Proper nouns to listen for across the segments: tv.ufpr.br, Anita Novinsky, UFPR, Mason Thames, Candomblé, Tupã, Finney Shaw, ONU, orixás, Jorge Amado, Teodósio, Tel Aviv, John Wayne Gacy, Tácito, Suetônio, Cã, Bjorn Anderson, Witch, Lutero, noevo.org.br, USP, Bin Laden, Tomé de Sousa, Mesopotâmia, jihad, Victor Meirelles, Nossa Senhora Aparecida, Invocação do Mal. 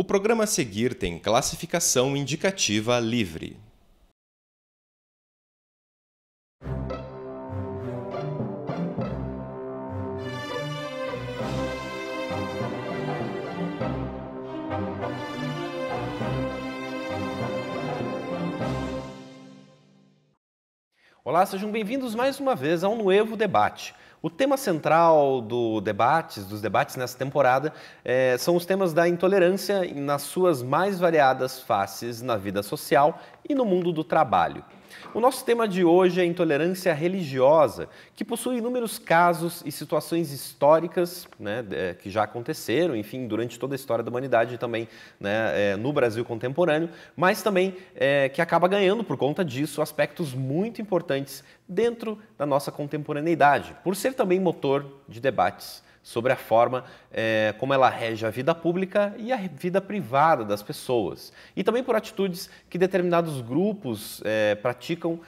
O programa a seguir tem classificação indicativa livre. Olá, sejam bem-vindos mais uma vez a um Nuevo Debate. O tema central dos debates nessa temporada são os temas da intolerância nas suas mais variadas faces na vida social e no mundo do trabalho. O nosso tema de hoje é a intolerância religiosa, que possui inúmeros casos e situações históricas que já aconteceram, enfim, durante toda a história da humanidade e também no Brasil contemporâneo, mas também que acaba ganhando, por conta disso, aspectos muito importantes dentro da nossa contemporaneidade, por ser também motor de debates sobre a forma como ela rege a vida pública e a vida privada das pessoas. E também por atitudes que determinados grupos praticam,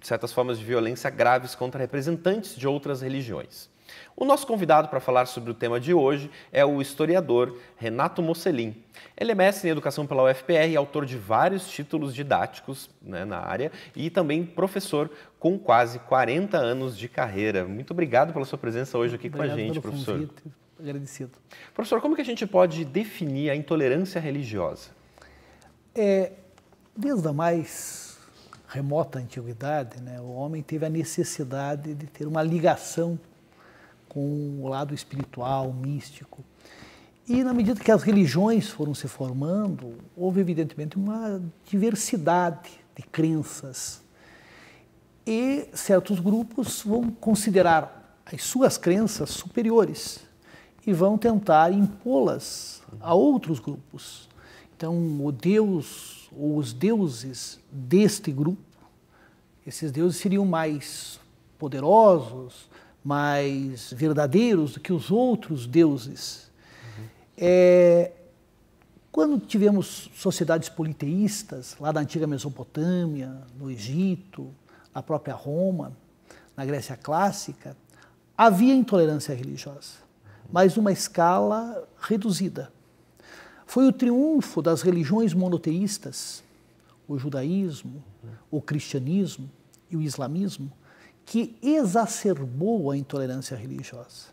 certas formas de violência graves contra representantes de outras religiões. O nosso convidado para falar sobre o tema de hoje é o historiador Renato Mocelin. Ele é mestre em Educação pela UFPR e autor de vários títulos didáticos na área e também professor com quase 40 anos de carreira. Muito obrigado pela sua presença hoje aqui com a gente, professor. Obrigado pelo convite, agradecido. Professor, como que a gente pode definir a intolerância religiosa? Desde a mais remota antiguidade, o homem teve a necessidade de ter uma ligação com o lado espiritual, místico. E na medida que as religiões foram se formando, houve evidentemente uma diversidade de crenças. E certos grupos vão considerar as suas crenças superiores e vão tentar impô-las a outros grupos. Então, o Deus ou os deuses deste grupo, esses deuses seriam mais poderosos, mais verdadeiros do que os outros deuses. Uhum. Quando tivemos sociedades politeístas, lá da antiga Mesopotâmia, no Egito, na própria Roma, na Grécia Clássica, havia intolerância religiosa, mas numa escala reduzida. Foi o triunfo das religiões monoteístas, o judaísmo, o cristianismo e o islamismo, que exacerbou a intolerância religiosa.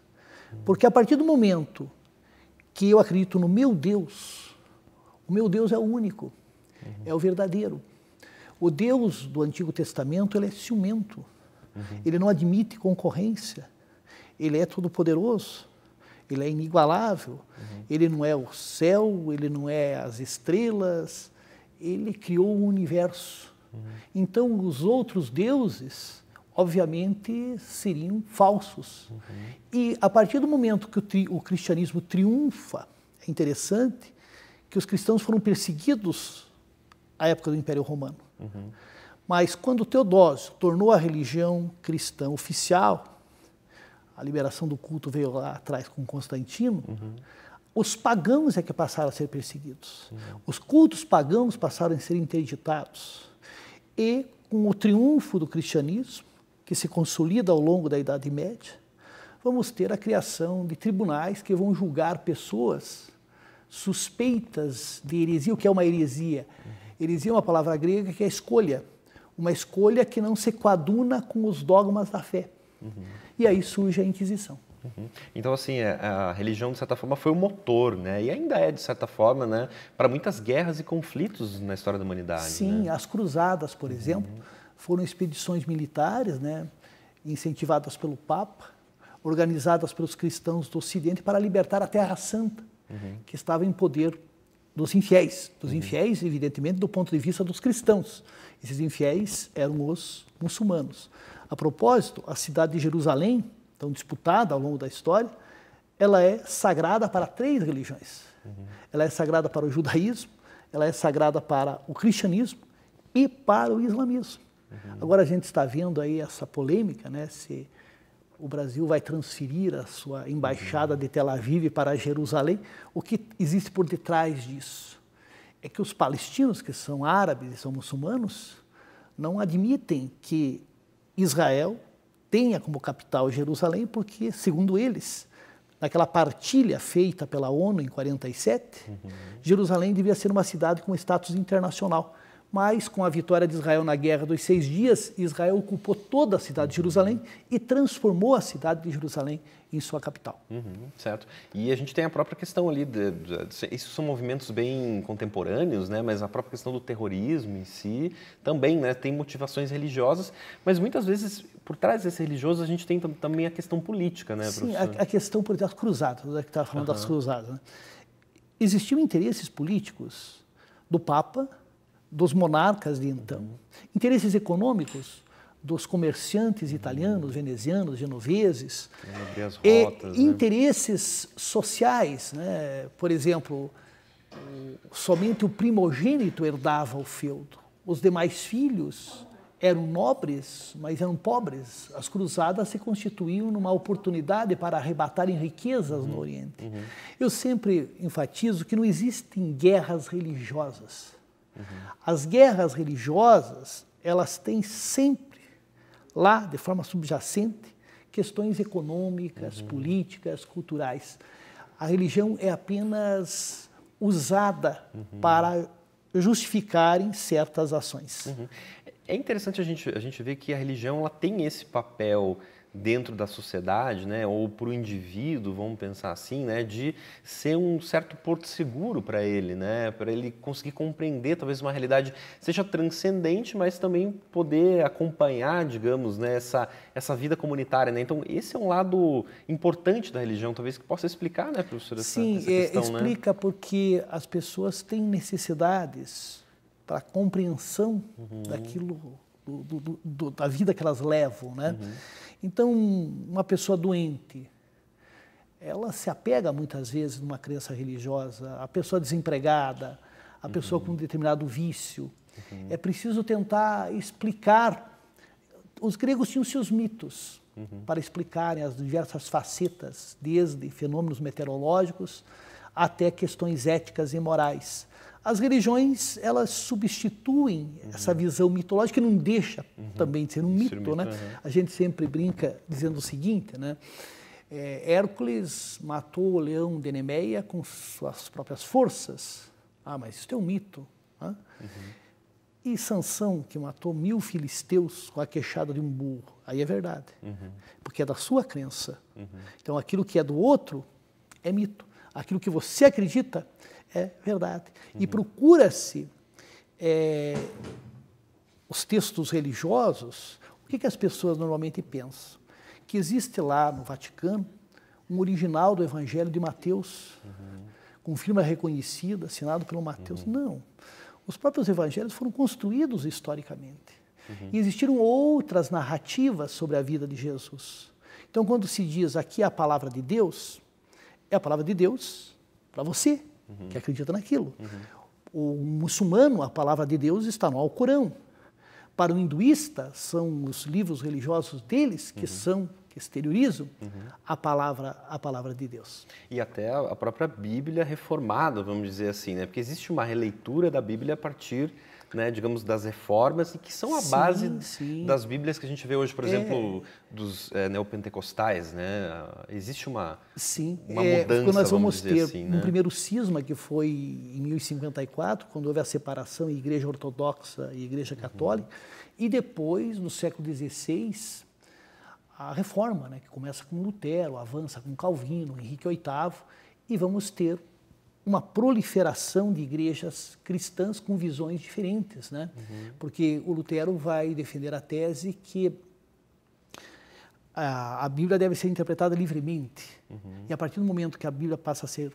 Porque a partir do momento que eu acredito no meu Deus, o meu Deus é o único, é o verdadeiro. O Deus do Antigo Testamento, ele é ciumento, ele não admite concorrência, ele é todo-poderoso, ele é inigualável, ele não é o céu, ele não é as estrelas, ele criou o universo. Então, os outros deuses, obviamente, seriam falsos. E a partir do momento que o cristianismo triunfa, é interessante que os cristãos foram perseguidos à época do Império Romano. Mas quando Teodósio tornou a religião cristã oficial, a liberação do culto veio lá atrás com Constantino, os pagãos é que passaram a ser perseguidos. Os cultos pagãos passaram a ser interditados. E com o triunfo do cristianismo, que se consolida ao longo da Idade Média, vamos ter a criação de tribunais que vão julgar pessoas suspeitas de heresia. O que é uma heresia? Heresia é uma palavra grega que é escolha, uma escolha que não se coaduna com os dogmas da fé. E aí surge a Inquisição. Então, assim, a religião, de certa forma, foi o motor, e ainda é, de certa forma, para muitas guerras e conflitos na história da humanidade. Sim, as cruzadas, por exemplo, foram expedições militares, incentivadas pelo Papa, organizadas pelos cristãos do Ocidente para libertar a Terra Santa, que estava em poder dos infiéis. Dos infiéis, evidentemente, do ponto de vista dos cristãos. Esses infiéis eram os muçulmanos. A propósito, a cidade de Jerusalém, tão disputada ao longo da história, ela é sagrada para três religiões. Ela é sagrada para o judaísmo, ela é sagrada para o cristianismo e para o islamismo. Agora a gente está vendo aí essa polêmica, se o Brasil vai transferir a sua embaixada de Tel Aviv para Jerusalém. O que existe por detrás disso? É que os palestinos, que são árabes e são muçulmanos, não admitem que Israel tenha como capital Jerusalém, porque, segundo eles, naquela partilha feita pela ONU em 1947, Jerusalém devia ser uma cidade com status internacional. Mas, com a vitória de Israel na Guerra dos Seis Dias, Israel ocupou toda a cidade de Jerusalém e transformou a cidade de Jerusalém em sua capital. Certo. E a gente tem a própria questão ali, esses são movimentos bem contemporâneos, né? Mas a própria questão do terrorismo em si também, né? Tem motivações religiosas, mas muitas vezes, por trás desse religioso, a gente tem também a questão política, né, professor? Sim, a questão por das cruzadas, né, que estava falando das cruzadas. Né? Existiam interesses políticos do Papa, dos monarcas de então, interesses econômicos dos comerciantes italianos, venezianos, genoveses, e rotas, interesses sociais, né? Por exemplo, somente o primogênito herdava o feudo, os demais filhos eram nobres, mas eram pobres. As cruzadas se constituíam numa oportunidade para arrebatarem riquezas no Oriente. Eu sempre enfatizo que não existem guerras religiosas. As guerras religiosas, elas têm sempre lá, de forma subjacente, questões econômicas, políticas, culturais. A religião é apenas usada para justificarem certas ações. É interessante a gente ver que a religião ela tem esse papel dentro da sociedade, né, ou para o indivíduo, vamos pensar assim, né, de ser um certo porto seguro para ele, né, para ele conseguir compreender talvez uma realidade seja transcendente, mas também poder acompanhar, digamos, né, essa vida comunitária, né. Então esse é um lado importante da religião, talvez que possa explicar, né, professora? Sim, essa questão, explica, né? Porque as pessoas têm necessidades para a compreensão daquilo da vida que elas levam, né? Então, uma pessoa doente, ela se apega muitas vezes numa crença religiosa, a pessoa desempregada, a pessoa com um determinado vício. É preciso tentar explicar. Os gregos tinham seus mitos para explicarem as diversas facetas, desde fenômenos meteorológicos até questões éticas e morais. As religiões, elas substituem essa visão mitológica, que não deixa também de ser um mito, né? A gente sempre brinca dizendo o seguinte, né? Hércules matou o leão de Nemeia com suas próprias forças. Ah, mas isso é um mito. Né? E Sansão, que matou 1000 filisteus com a queixada de um burro. Aí é verdade, porque é da sua crença. Então, aquilo que é do outro é mito. Aquilo que você acredita é verdade. E procura-se os textos religiosos. O que as pessoas normalmente pensam? Que existe lá no Vaticano um original do Evangelho de Mateus, com firma reconhecida, assinado pelo Mateus. Não. Os próprios evangelhos foram construídos historicamente. E existiram outras narrativas sobre a vida de Jesus. Então, quando se diz aqui a palavra de Deus, é a palavra de Deus para você, que acredita naquilo. O muçulmano, a palavra de Deus está no Alcorão. Para o hinduísta, são os livros religiosos deles que são, que exteriorizam a palavra de Deus. E até a própria Bíblia reformada, vamos dizer assim, né? Porque existe uma releitura da Bíblia a partir, né, digamos, das reformas, e que são a base das Bíblias que a gente vê hoje, por exemplo, dos neopentecostais, né? Existe uma mudança, quando nós vamos dizer assim, né? Um primeiro cisma, que foi em 1054, quando houve a separação em Igreja Ortodoxa e Igreja Católica, e depois, no século XVI, a Reforma, né, que começa com Lutero, avança com Calvino, Henrique VIII, e vamos ter uma proliferação de igrejas cristãs com visões diferentes, né? Porque o Lutero vai defender a tese que a Bíblia deve ser interpretada livremente. E a partir do momento que a Bíblia passa a ser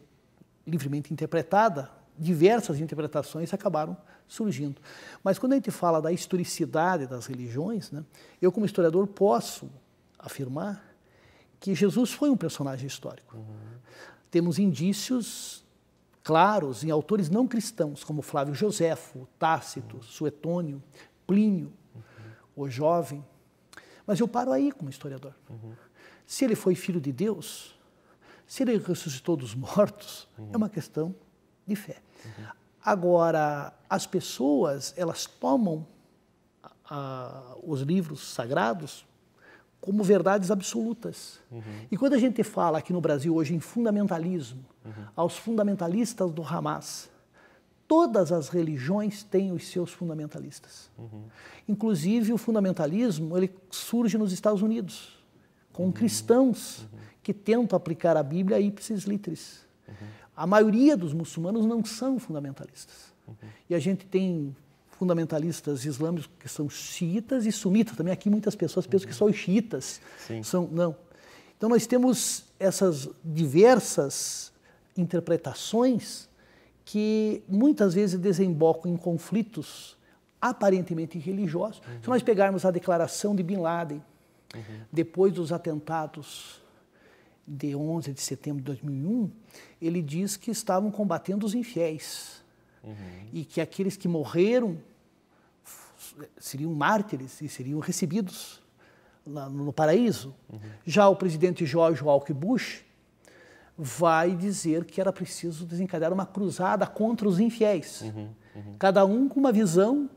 livremente interpretada, diversas interpretações acabaram surgindo. Mas quando a gente fala da historicidade das religiões, né, eu como historiador posso afirmar que Jesus foi um personagem histórico. Temos indícios claros em autores não cristãos, como Flávio Josefo, Tácito, Suetônio, Plínio, o Jovem. Mas eu paro aí como historiador. Se ele foi filho de Deus, se ele ressuscitou dos mortos, é uma questão de fé. Agora, as pessoas, elas tomam os livros sagrados como verdades absolutas. Uhum. E quando a gente fala aqui no Brasil hoje em fundamentalismo, aos fundamentalistas do Hamas, todas as religiões têm os seus fundamentalistas. Inclusive, o fundamentalismo ele surge nos Estados Unidos, com cristãos que tentam aplicar a Bíblia ipsis litteris. A maioria dos muçulmanos não são fundamentalistas. E a gente tem fundamentalistas islâmicos que são xiitas e sunitas. Também aqui muitas pessoas pensam que só os xiitas são... Não. Então nós temos essas diversas interpretações que muitas vezes desembocam em conflitos aparentemente religiosos. Se nós pegarmos a declaração de Bin Laden, depois dos atentados de 11 de setembro de 2001, ele diz que estavam combatendo os infiéis e que aqueles que morreram seriam mártires e seriam recebidos no paraíso. Já o presidente George W. Bush vai dizer que era preciso desencadear uma cruzada contra os infiéis. Cada um com uma visão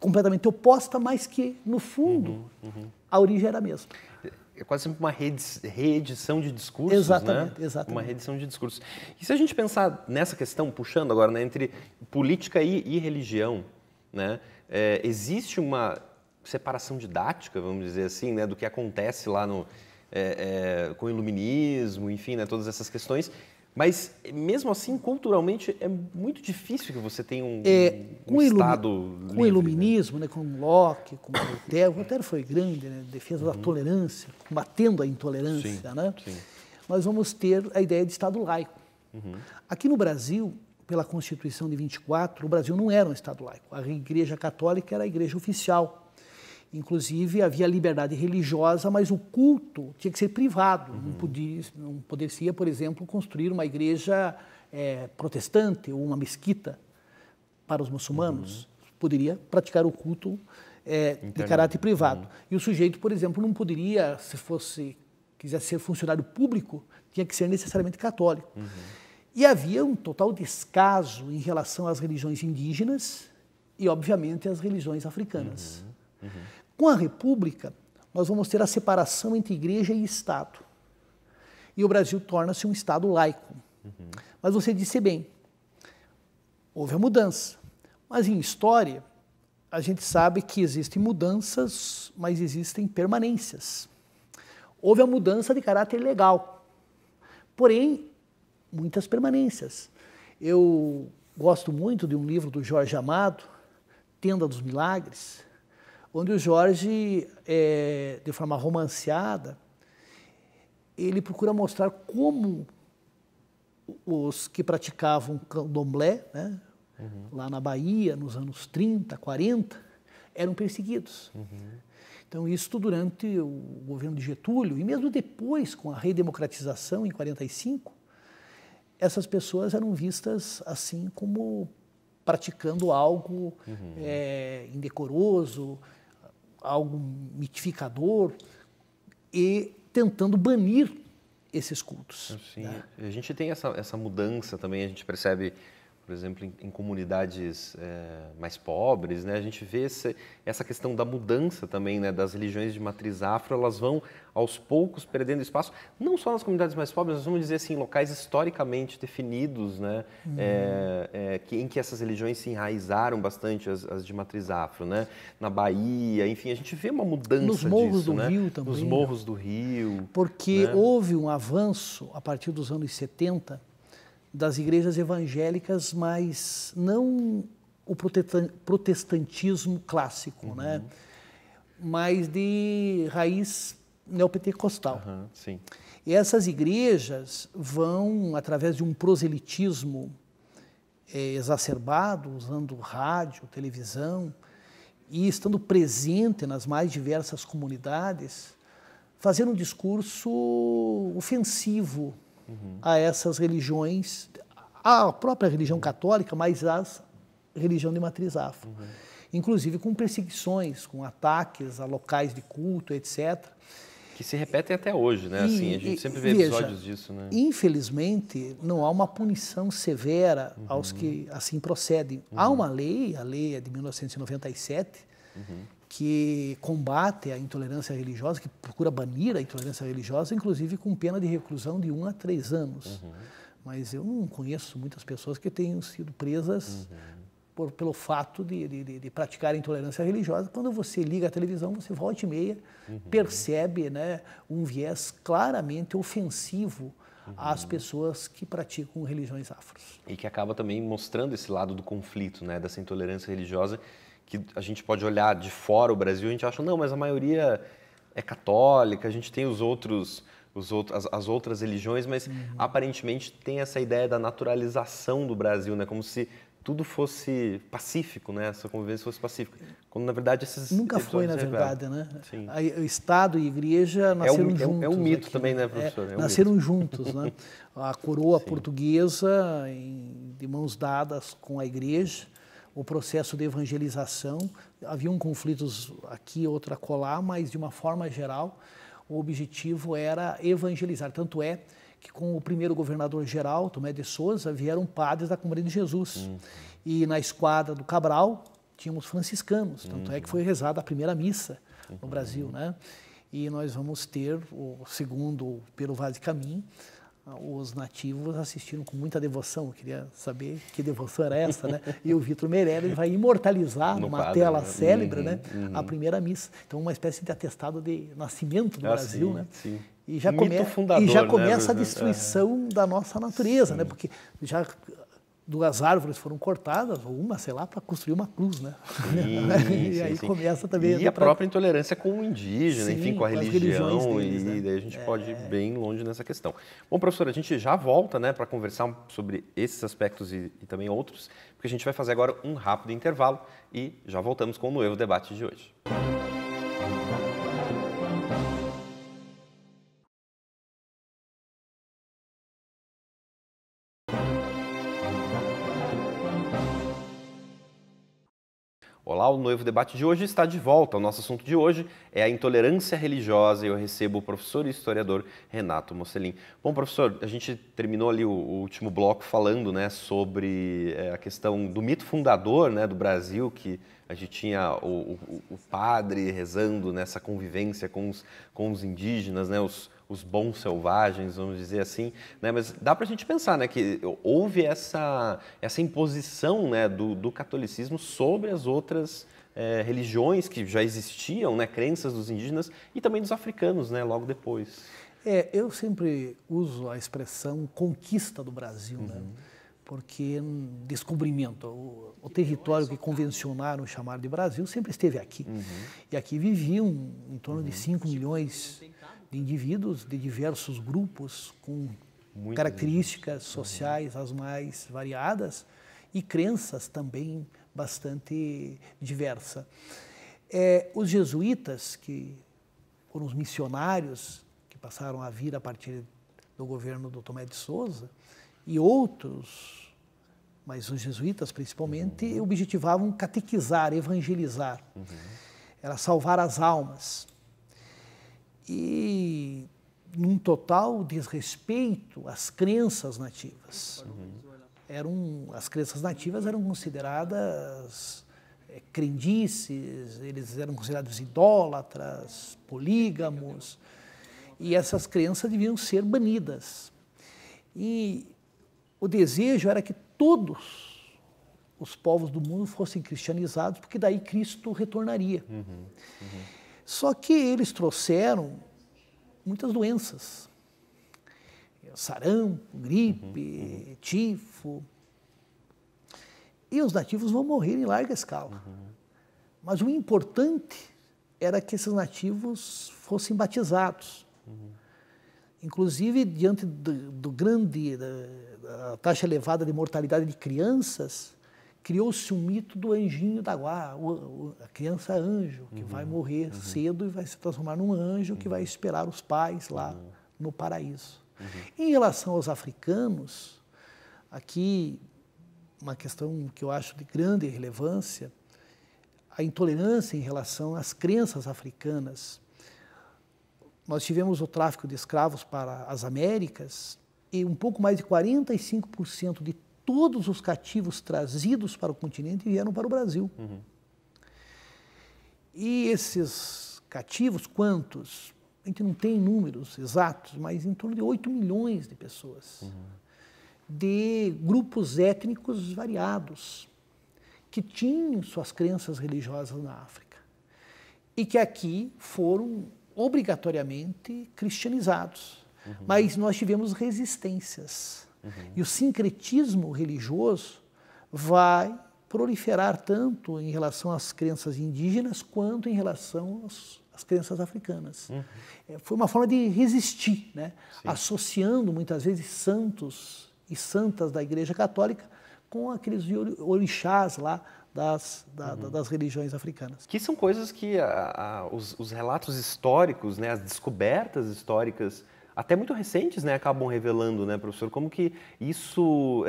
completamente oposta, mas que, no fundo, a origem era a mesma. É quase sempre uma reedição de discursos, exatamente, né? Exatamente. Uma reedição de discursos. E se a gente pensar nessa questão, puxando agora, né, entre política e religião, né, existe uma separação didática, vamos dizer assim, né, do que acontece lá no, com o iluminismo, enfim, né, todas essas questões. Mas, mesmo assim, culturalmente, é muito difícil que você tenha um Estado livre. Com o iluminismo, né? Com Locke, com Lutero, o Lutero foi grande, né? Defesa da tolerância, combatendo a intolerância. Sim, né? Sim. Nós vamos ter a ideia de Estado laico. Aqui no Brasil, pela Constituição de 24, o Brasil não era um Estado laico. A Igreja Católica era a igreja oficial. Inclusive, havia liberdade religiosa, mas o culto tinha que ser privado. Não poderia, por exemplo, construir uma igreja protestante ou uma mesquita para os muçulmanos. Poderia praticar o culto de caráter privado. E o sujeito, por exemplo, não poderia, se quisesse ser funcionário público, tinha que ser necessariamente católico. E havia um total descaso em relação às religiões indígenas e, obviamente, às religiões africanas. Com a República, nós vamos ter a separação entre igreja e Estado. E o Brasil torna-se um Estado laico. Mas você disse bem, houve a mudança. Mas em história, a gente sabe que existem mudanças, mas existem permanências. Houve a mudança de caráter legal. Porém, muitas permanências. Eu gosto muito de um livro do Jorge Amado, Tenda dos Milagres, onde o Jorge, de forma romanceada, ele procura mostrar como os que praticavam candomblé, né, lá na Bahia, nos anos 30, 40, eram perseguidos. Então, isso durante o governo de Getúlio, e mesmo depois, com a redemocratização, em 45, essas pessoas eram vistas assim como praticando algo indecoroso, algo mitificador e tentando banir esses cultos. Sim, né? A gente tem essa mudança também, a gente percebe, por exemplo, em comunidades mais pobres, né? A gente vê essa questão da mudança também, né? Das religiões de matriz afro, elas vão aos poucos perdendo espaço, não só nas comunidades mais pobres, mas vamos dizer assim, locais historicamente definidos, né? Em que essas religiões se enraizaram bastante, as de matriz afro, né? Na Bahia, enfim, a gente vê uma mudança disso, né? Nos morros do Rio também. Nos morros do Rio. Porque houve um avanço, a partir dos anos 70, das igrejas evangélicas, mas não o protestantismo clássico, né? Mas de raiz neopentecostal. Sim. E essas igrejas vão, através de um proselitismo exacerbado, usando rádio, televisão, e estando presente nas mais diversas comunidades, fazendo um discurso ofensivo a essas religiões, a própria religião católica, mas a religião de matriz afro. Inclusive com perseguições, com ataques a locais de culto, etc. Que se repetem até hoje, né? Assim, a gente sempre vê episódios disso, né? Infelizmente, não há uma punição severa aos que assim procedem. Há uma lei, a lei é de 1997, que combate a intolerância religiosa, que procura banir a intolerância religiosa, inclusive com pena de reclusão de 1 a 3 anos. Uhum. Mas eu não conheço muitas pessoas que tenham sido presas... Uhum. Pelo fato de praticar intolerância religiosa. Quando você liga a televisão, você volta e meia, uhum, percebe, né, um viés claramente ofensivo, uhum, às pessoas que praticam religiões afros. E que acaba também mostrando esse lado do conflito, né, dessa intolerância religiosa, que a gente pode olhar de fora o Brasil, a gente acha, não, mas a maioria é católica, a gente tem as outras religiões, mas, uhum, aparentemente tem essa ideia da naturalização do Brasil, né, como se tudo fosse pacífico, né? Essa convivência fosse pacífica. Quando, na verdade, esses... Nunca foi, na verdade, né? Sim. O Estado e a Igreja nasceram juntos. É um mito aqui, também, né, professor? Nasceram juntos, né? A coroa, sim, portuguesa, de mãos dadas com a Igreja, o processo de evangelização. Haviam conflitos aqui, outra acolá, mas, de uma forma geral, o objetivo era evangelizar. Tanto é que com o primeiro governador-geral, Tomé de Sousa, vieram padres da Comunidade de Jesus. E na esquadra do Cabral tínhamos franciscanos, tanto é que foi rezada a primeira missa no Brasil, né? E nós vamos ter, segundo pelo Vaz de Caminha, os nativos assistiram com muita devoção. Eu queria saber que devoção era essa, né? E o Victor Meirelles vai imortalizar numa tela célebre, né, a primeira missa. Então, uma espécie de atestado de nascimento do Brasil, sim, né? Sim. E já, começa a destruição da nossa natureza, sim, né? Porque já 2 árvores foram cortadas, ou uma, sei lá, para construir uma cruz, né? Sim, e aí, sim, começa também... E a própria intolerância com o indígena, sim, enfim, com a religião, deles, né? E daí a gente pode ir bem longe nessa questão. Bom, professor, a gente já volta, né, para conversar sobre esses aspectos e também outros, porque a gente vai fazer agora um rápido intervalo e já voltamos com o Nuevo Debate de hoje. Olá, o Novo Debate de hoje está de volta. O nosso assunto de hoje é a intolerância religiosa e eu recebo o professor e historiador Renato Mocelin. Bom, professor, a gente terminou ali o último bloco falando, né, sobre a questão do mito fundador, né, do Brasil, que a gente tinha o padre rezando nessa convivência com os indígenas, né, os bons selvagens, vamos dizer assim, né? Mas dá para a gente pensar, né, que houve essa imposição, né, do catolicismo sobre as outras religiões que já existiam, né, crenças dos indígenas e também dos africanos, né, logo depois. Eu sempre uso a expressão conquista do Brasil, uhum, né? Porque descobrimento, o território que convencionaram chamar de Brasil sempre esteve aqui. Uhum. E aqui viviam em torno, uhum, de 5 milhões de indivíduos de diversos grupos, com muito características sociais, uhum, as mais variadas e crenças também bastante diversas. Os jesuítas, que foram os missionários que passaram a vir a partir do governo do Tomé de Sousa, e outros, mas os jesuítas principalmente, uhum, objetivavam catequizar, evangelizar, uhum, era salvar as almas. E num total desrespeito às crenças nativas. Uhum. As crenças nativas eram consideradas crendices, eles eram considerados idólatras, polígamos, e essas crenças deviam ser banidas. E o desejo era que todos os povos do mundo fossem cristianizados, porque daí Cristo retornaria. Uhum. Uhum. Só que eles trouxeram muitas doenças, sarampo, gripe, uhum, tifo, e os nativos vão morrer em larga escala. Uhum. Mas o importante era que esses nativos fossem batizados. Uhum. Inclusive, diante da taxa elevada de mortalidade de crianças, criou-se um mito do anjinho da guarda, a criança anjo, que, uhum, vai morrer, uhum, cedo e vai se transformar num anjo, uhum, que vai esperar os pais lá, uhum, no paraíso. Uhum. Em relação aos africanos, aqui uma questão que eu acho de grande relevância, a intolerância em relação às crenças africanas. Nós tivemos o tráfico de escravos para as Américas e um pouco mais de 45% de todos os cativos trazidos para o continente vieram para o Brasil. Uhum. E esses cativos, quantos? A gente não tem números exatos, mas em torno de 8 milhões de pessoas, de grupos étnicos variados, que tinham suas crenças religiosas na África e que aqui foram obrigatoriamente cristianizados. Mas nós tivemos resistências. E o sincretismo religioso vai proliferar tanto em relação às crenças indígenas quanto em relação às crenças africanas. Foi uma forma de resistir, né? Associando muitas vezes santos e santas da Igreja Católica com aqueles orixás lá das religiões africanas. Que são coisas que os relatos históricos, né, as descobertas históricas, até muito recentes, né, acabam revelando, né, professor, como que isso,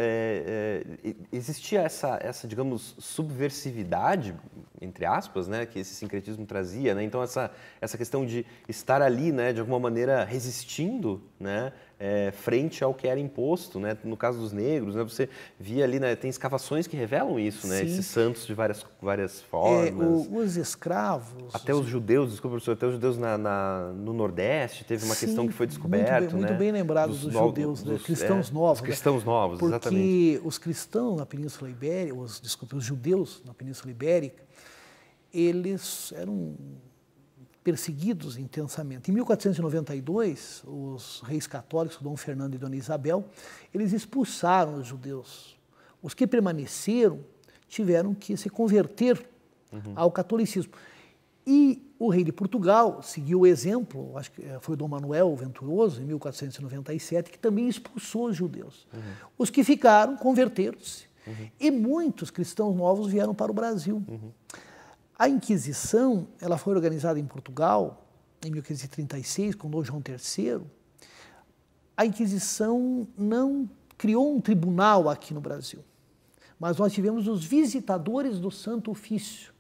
existia essa, digamos, subversividade, entre aspas, né, que esse sincretismo trazia, né? Então, essa questão de estar ali, né, de alguma maneira resistindo, né, frente ao que era imposto, né? No caso dos negros, né? Você via ali, né? Tem escavações que revelam isso, né? Esses santos de várias formas. Os escravos... Até os judeus, desculpa, professor, até os judeus no Nordeste teve uma questão que foi descoberta. Muito bem lembrado dos judeus, dos cristãos novos. Os cristãos novos, porque exatamente. Porque os cristãos na Península Ibérica, os judeus na Península Ibérica, eles eram perseguidos intensamente. Em 1492, os reis católicos, Dom Fernando e Dona Isabel, eles expulsaram os judeus. Os que permaneceram tiveram que se converter ao catolicismo. E o rei de Portugal seguiu o exemplo, acho que foi Dom Manuel Venturoso, em 1497, que também expulsou os judeus. Os que ficaram converteram-se. E muitos cristãos novos vieram para o Brasil. A Inquisição, ela foi organizada em Portugal, em 1536, com Dom João III. A Inquisição não criou um tribunal aqui no Brasil, mas nós tivemos os visitadores do Santo Ofício.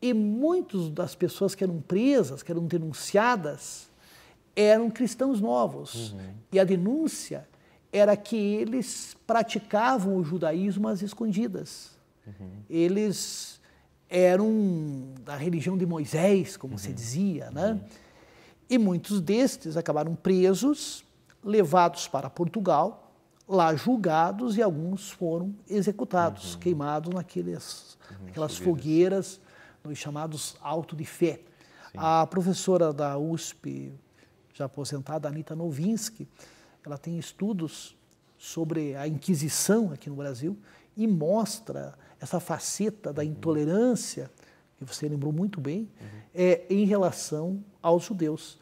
E muitas das pessoas que eram presas, que eram denunciadas, eram cristãos novos. E a denúncia era que eles praticavam o judaísmo às escondidas. Eles eram da religião de Moisés, como se dizia, né? E muitos destes acabaram presos, levados para Portugal, lá julgados, e alguns foram executados, queimados naquelas fogueiras, nos chamados auto de fé. A professora da USP, já aposentada, Anita Novinsky, ela tem estudos sobre a Inquisição aqui no Brasil e mostra essa faceta da intolerância, que você lembrou muito bem, em relação aos judeus.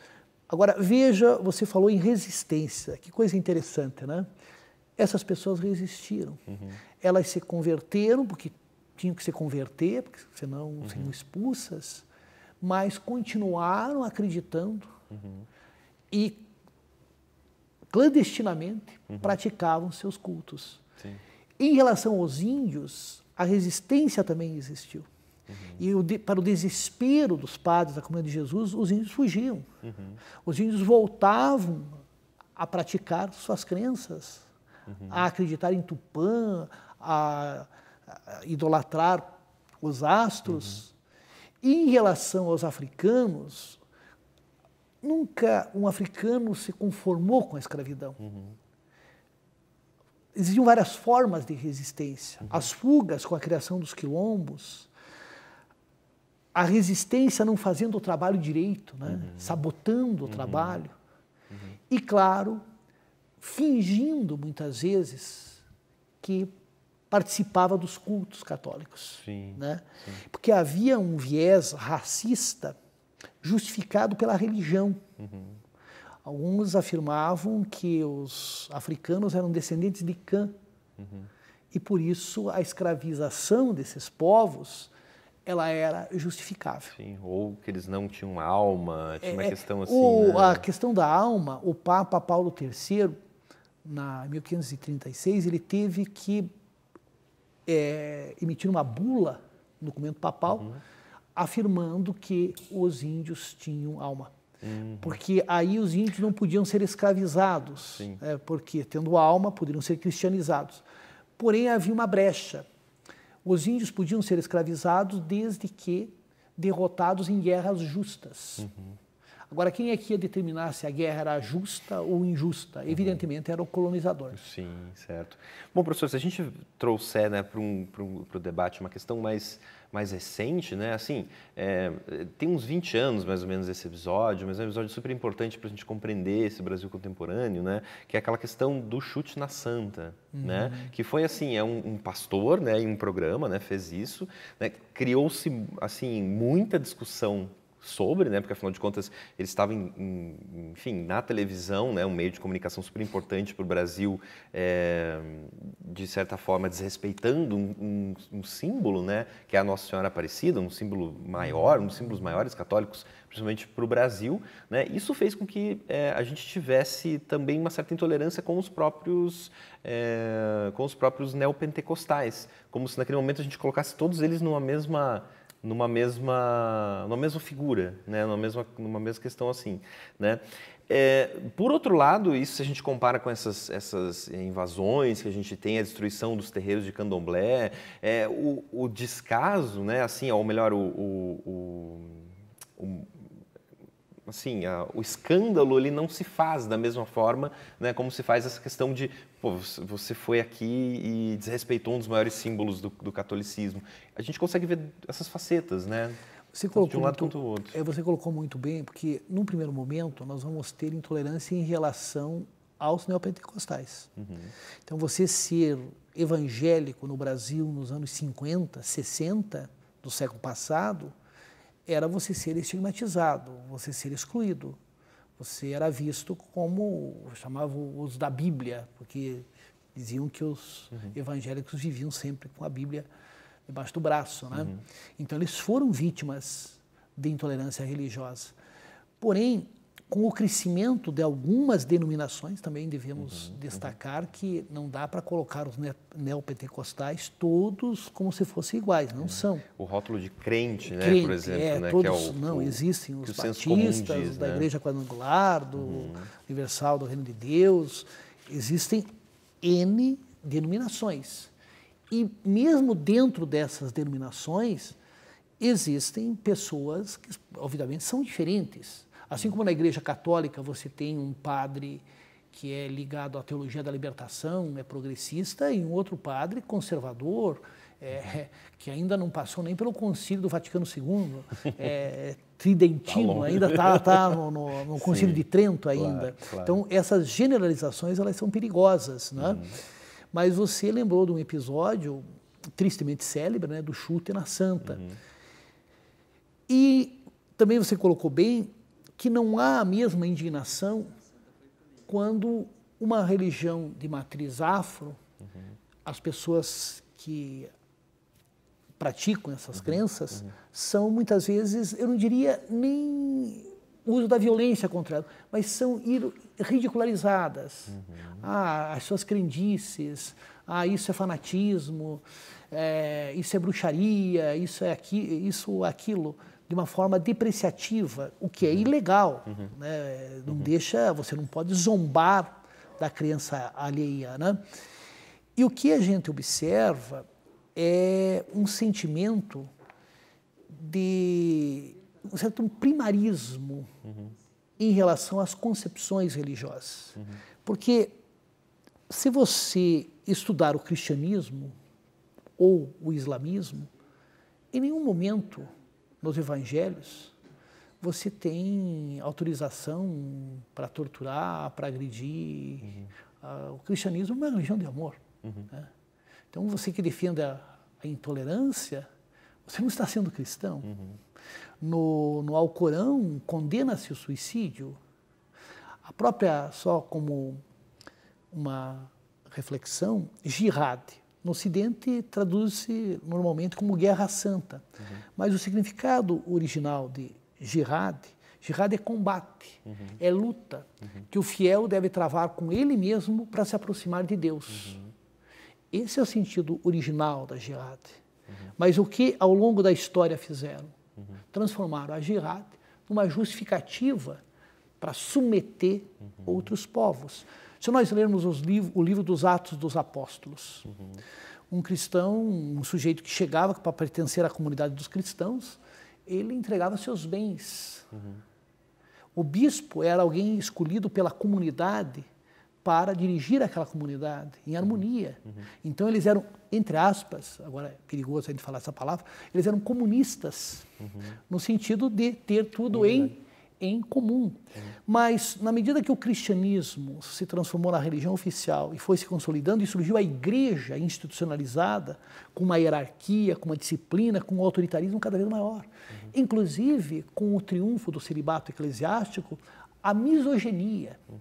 Agora, veja, você falou em resistência. Que coisa interessante, né? Essas pessoas resistiram. Elas se converteram, porque tinham que se converter, porque senão seriam expulsas, mas continuaram acreditando e, clandestinamente, praticavam seus cultos. Em relação aos índios, a resistência também existiu. E para o desespero dos padres da Comunidade de Jesus, os índios fugiam. Os índios voltavam a praticar suas crenças, a acreditar em Tupã, a idolatrar os astros. E em relação aos africanos, nunca um africano se conformou com a escravidão. Existiam várias formas de resistência. As fugas com a criação dos quilombos, a resistência não fazendo o trabalho direito, né? Sabotando o trabalho. E, claro, fingindo, muitas vezes, que participava dos cultos católicos. Né? Porque havia um viés racista justificado pela religião. Alguns afirmavam que os africanos eram descendentes de Cã. E, por isso, a escravização desses povos, ela era justificável. Ou que eles não tinham alma, tinha uma questão assim... Ou, né? A questão da alma, o Papa Paulo III, em 1536, ele teve que emitir uma bula, um documento papal, afirmando que os índios tinham alma. Porque aí os índios não podiam ser escravizados, porque tendo alma poderiam ser cristianizados. Porém, havia uma brecha. Os índios podiam ser escravizados desde que derrotados em guerras justas. Uhum. Agora, quem é que ia determinar se a guerra era justa ou injusta? Uhum. Evidentemente, era o colonizador. Sim, certo. Bom, professor, se a gente trouxer, né, para o debate uma questão mais recente, né? Assim, tem uns 20 anos, mais ou menos, esse episódio, mas é um episódio super importante para a gente compreender esse Brasil contemporâneo, né? Que é aquela questão do chute na santa, uhum, né? Que foi, assim, um pastor, né, em um programa, né, fez isso, né? Criou-se, assim, muita discussão sobre, né, porque afinal de contas ele estava, enfim, na televisão, né, um meio de comunicação super importante para o Brasil, de certa forma desrespeitando um símbolo, né, que é a Nossa Senhora Aparecida, um símbolo maior, um dos símbolos maiores católicos, principalmente para o Brasil, né? Isso fez com que a gente tivesse também uma certa intolerância com os próprios neopentecostais, como se naquele momento a gente colocasse todos eles numa mesma figura, né? numa mesma questão, assim, né? Por outro lado, isso, se a gente compara com essas invasões que a gente tem, a destruição dos terreiros de candomblé, o descaso, né? Assim, ou melhor, assim, o escândalo, ele não se faz da mesma forma, né, como se faz essa questão de, pô, você foi aqui e desrespeitou um dos maiores símbolos do catolicismo. A gente consegue ver essas facetas, né? Você colocou de um lado quanto o outro. Você colocou muito bem, porque, num primeiro momento, nós vamos ter intolerância em relação aos neopentecostais. Uhum. Então, você ser evangélico no Brasil nos anos 50, 60 do século passado, era você ser estigmatizado, você ser excluído. Você era visto como, chamavam os da Bíblia, porque diziam que os, uhum, evangélicos viviam sempre com a Bíblia debaixo do braço, né? Uhum. Então, eles foram vítimas de intolerância religiosa. Porém, com o crescimento de algumas denominações, também devemos, uhum, destacar, uhum, que não dá para colocar os neopentecostais todos como se fossem iguais, não, uhum, são. O rótulo de crente, né, por exemplo, né, todos, que é não, existem os batistas, diz, né, da Igreja Quadrangular, do, uhum, Universal do Reino de Deus, existem N denominações. E mesmo dentro dessas denominações, existem pessoas que, obviamente, são diferentes. Assim como na Igreja Católica você tem um padre que é ligado à teologia da libertação, é progressista, e um outro padre conservador, que ainda não passou nem pelo Concílio do Vaticano II, tridentino, tá, ainda está no Concílio, sim, de Trento ainda. Claro, claro. Então, essas generalizações, elas são perigosas, né? Mas você lembrou de um episódio tristemente célebre, né, do chute na santa. Uhum. E também você colocou bem que não há a mesma indignação quando uma religião de matriz afro, uhum, as pessoas que praticam essas, uhum, crenças, uhum, são muitas vezes, eu não diria nem uso da violência contra elas, mas são ridicularizadas. Uhum. Ah, as suas crendices, ah, isso é fanatismo, isso é bruxaria, isso é isso, aquilo, de uma forma depreciativa, o que é, uhum, ilegal, uhum, né? Não, uhum, você não pode zombar da crença alheia, né? E o que a gente observa é um sentimento de um certo primarismo, uhum, em relação às concepções religiosas. Uhum. Porque se você estudar o cristianismo ou o islamismo, em nenhum momento nos evangelhos você tem autorização para torturar, para agredir. Uhum. O cristianismo é uma religião de amor. Uhum. Né? Então, você que defende a intolerância, você não está sendo cristão. Uhum. No Alcorão, condena-se o suicídio. A própria, só como uma reflexão, jihad. No Ocidente, traduz-se normalmente como guerra santa. Uhum. Mas o significado original de jihad é combate, uhum, é luta, uhum, que o fiel deve travar com ele mesmo para se aproximar de Deus. Uhum. Esse é o sentido original da jihad. Uhum. Mas o que, ao longo da história, fizeram? Uhum. Transformaram a jihad numa justificativa para submeter, uhum, outros povos. Se nós lermos o livro dos Atos dos Apóstolos, uhum, um cristão, um sujeito que chegava para pertencer à comunidade dos cristãos, ele entregava seus bens. Uhum. O bispo era alguém escolhido pela comunidade para dirigir aquela comunidade em harmonia. Uhum. Então eles eram, entre aspas, agora é perigoso a gente falar essa palavra, eles eram comunistas, uhum, no sentido de ter tudo, uhum, em comum. Uhum. Mas na medida que o cristianismo se transformou na religião oficial e foi se consolidando, e surgiu a igreja institucionalizada, com uma hierarquia, com uma disciplina, com um autoritarismo cada vez maior. Uhum. Inclusive, com o triunfo do celibato eclesiástico, a misoginia, uhum,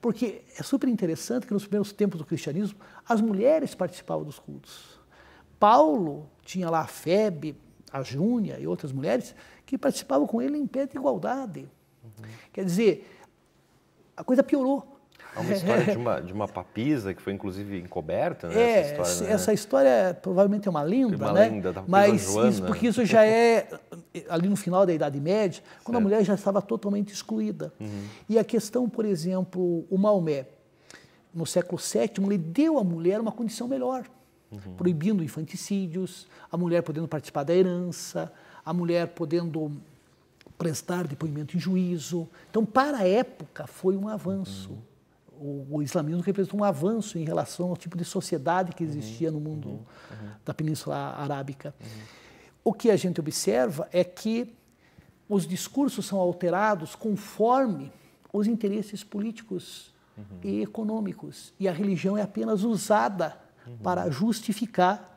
porque é super interessante que nos primeiros tempos do cristianismo as mulheres participavam dos cultos. Paulo tinha lá a Febe, a Júnia e outras mulheres que participavam com ele em pé de igualdade. Uhum. Quer dizer, a coisa piorou. Há uma história de uma papisa que foi, inclusive, encoberta, né? Essa história provavelmente é uma lenda, né? Da mas isso, porque isso já é ali no final da Idade Média, quando, certo, a mulher já estava totalmente excluída. Uhum. E a questão, por exemplo, o Maomé, no século VII, ele deu à mulher uma condição melhor, uhum, proibindo infanticídios, a mulher podendo participar da herança, a mulher podendo prestar depoimento em juízo. Então, para a época, foi um avanço. Uhum. O islamismo representou um avanço em relação ao tipo de sociedade que existia, uhum, no mundo, uhum, da Península Arábica. Uhum. O que a gente observa é que os discursos são alterados conforme os interesses políticos, uhum, e econômicos. E a religião é apenas usada, uhum, para justificar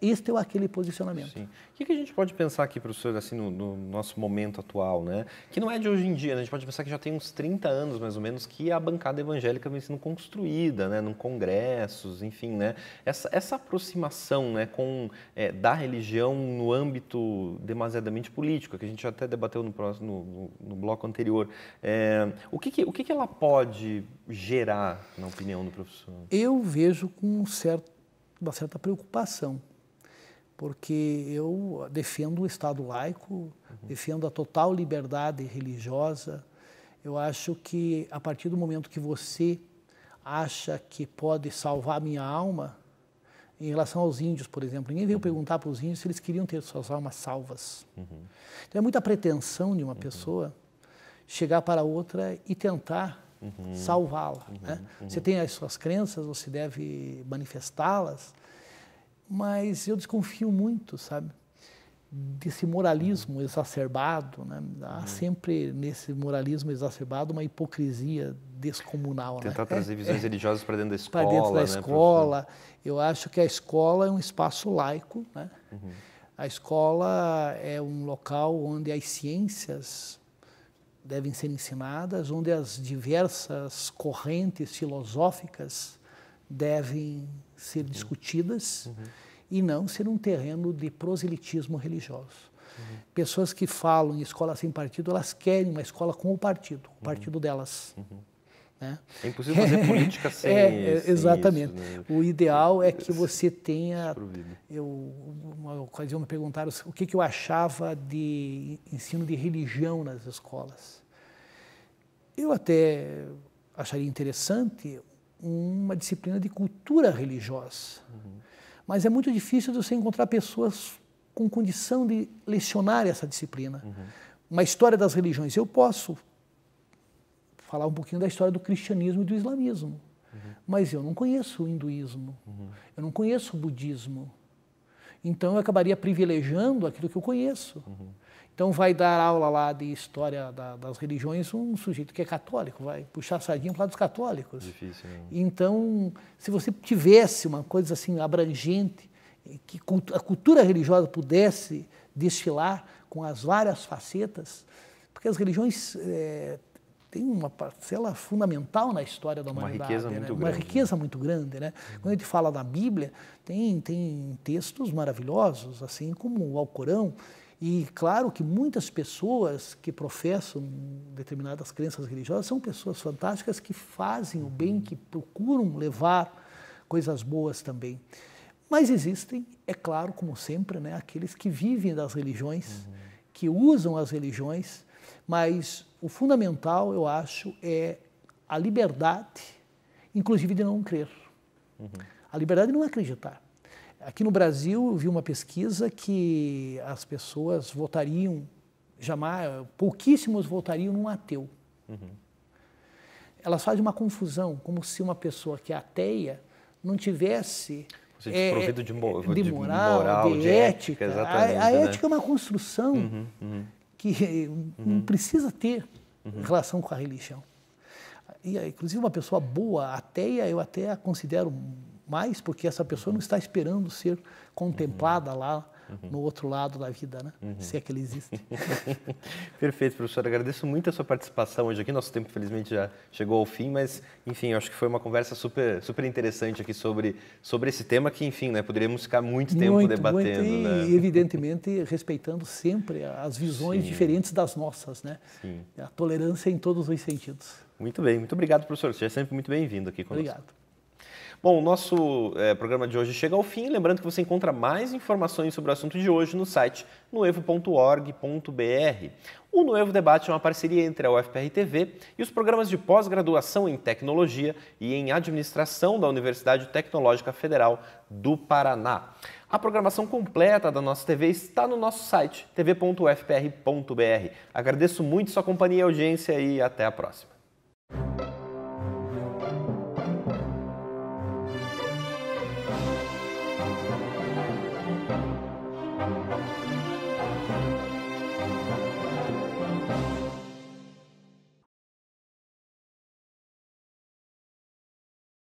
este ou aquele posicionamento. Sim. O que a gente pode pensar aqui, professor, assim, no nosso momento atual, né? Que não é de hoje em dia, né? A gente pode pensar que já tem uns 30 anos, mais ou menos, que a bancada evangélica vem sendo construída, né? Num congressos, enfim, né? Essa aproximação, né? Da religião no âmbito demasiadamente político, que a gente até debateu no bloco anterior. O que ela pode gerar, na opinião do professor? Eu vejo com uma certa preocupação, porque eu defendo o Estado laico, uhum, defendo a total liberdade religiosa. Eu acho que, a partir do momento que você acha que pode salvar a minha alma, em relação aos índios, por exemplo, ninguém veio, uhum, perguntar para os índios se eles queriam ter suas almas salvas. Uhum. Então, é muita pretensão de uma, uhum, pessoa chegar para outra e tentar, uhum, salvá-la, uhum, né? Uhum. Você tem as suas crenças, você deve manifestá-las, mas eu desconfio muito, sabe, desse moralismo, uhum, exacerbado, né? Há, uhum, sempre nesse moralismo exacerbado uma hipocrisia descomunal. Tentar, né, trazer visões religiosas para dentro da escola. Para dentro da, né, escola. Professor? Eu acho que a escola é um espaço laico, né? Uhum. A escola é um local onde as ciências devem ser ensinadas, onde as diversas correntes filosóficas devem ser, uhum, discutidas, uhum, e não ser um terreno de proselitismo religioso. Uhum. Pessoas que falam em escola sem partido, elas querem uma escola com o partido, uhum, delas. Uhum. Né? É impossível fazer política sem, sem exatamente. Isso, né? O ideal é que você tenha... Uma ocasião me perguntaram o que eu achava de ensino de religião nas escolas. Eu até acharia interessante uma disciplina de cultura religiosa, uhum, mas é muito difícil de você encontrar pessoas com condição de lecionar essa disciplina. Uhum. Uma história das religiões, eu posso falar um pouquinho da história do cristianismo e do islamismo. Uhum. Mas eu não conheço o hinduísmo, uhum, eu não conheço o budismo. Então, eu acabaria privilegiando aquilo que eu conheço. Uhum. Então, vai dar aula lá de história das religiões um sujeito que é católico, vai puxar sardinha para o lado dos católicos. Difícil, né? Então, se você tivesse uma coisa assim abrangente, que a cultura religiosa pudesse desfilar com as várias facetas, porque as religiões... tem uma parcela fundamental na história da humanidade. Uma riqueza, né, muito grande. Uma riqueza muito grande, né? Uhum. Quando a gente fala da Bíblia, tem textos maravilhosos, assim como o Alcorão. E claro que muitas pessoas que professam determinadas crenças religiosas são pessoas fantásticas que fazem, uhum, o bem, que procuram levar coisas boas também. Mas existem, é claro, como sempre, né, aqueles que vivem das religiões, uhum, que usam as religiões, mas... O fundamental, eu acho, é a liberdade, inclusive de não crer. Uhum. A liberdade de não acreditar. Aqui no Brasil, eu vi uma pesquisa que as pessoas votariam, jamais, pouquíssimos votariam num ateu. Uhum. Elas fazem uma confusão, como se uma pessoa que é ateia não tivesse... Você desprovido de moral, de ética. Exatamente, a ética é uma construção que não precisa ter relação com a religião. E, inclusive, uma pessoa boa, ateia, eu até a considero... mais porque essa pessoa não está esperando ser contemplada lá no outro lado da vida, né? Se é que ele existe. Perfeito, professor. Agradeço muito a sua participação hoje aqui. Nosso tempo, infelizmente, já chegou ao fim, mas, enfim, eu acho que foi uma conversa super interessante aqui sobre esse tema que, enfim, né, poderíamos ficar muito tempo debatendo. Muito, né? E, evidentemente, respeitando sempre as visões diferentes das nossas, né? Sim. A tolerância em todos os sentidos. Muito bem. Muito obrigado, professor. Você é sempre muito bem-vindo aqui conosco. Obrigado. Bom, o nosso programa de hoje chega ao fim. Lembrando que você encontra mais informações sobre o assunto de hoje no site noevo.org.br. O Noevo Debate é uma parceria entre a UFPR TV e os programas de pós-graduação em Tecnologia e em Administração da Universidade Tecnológica Federal do Paraná. A programação completa da nossa TV está no nosso site tv.ufpr.br. Agradeço muito sua companhia e audiência e até a próxima.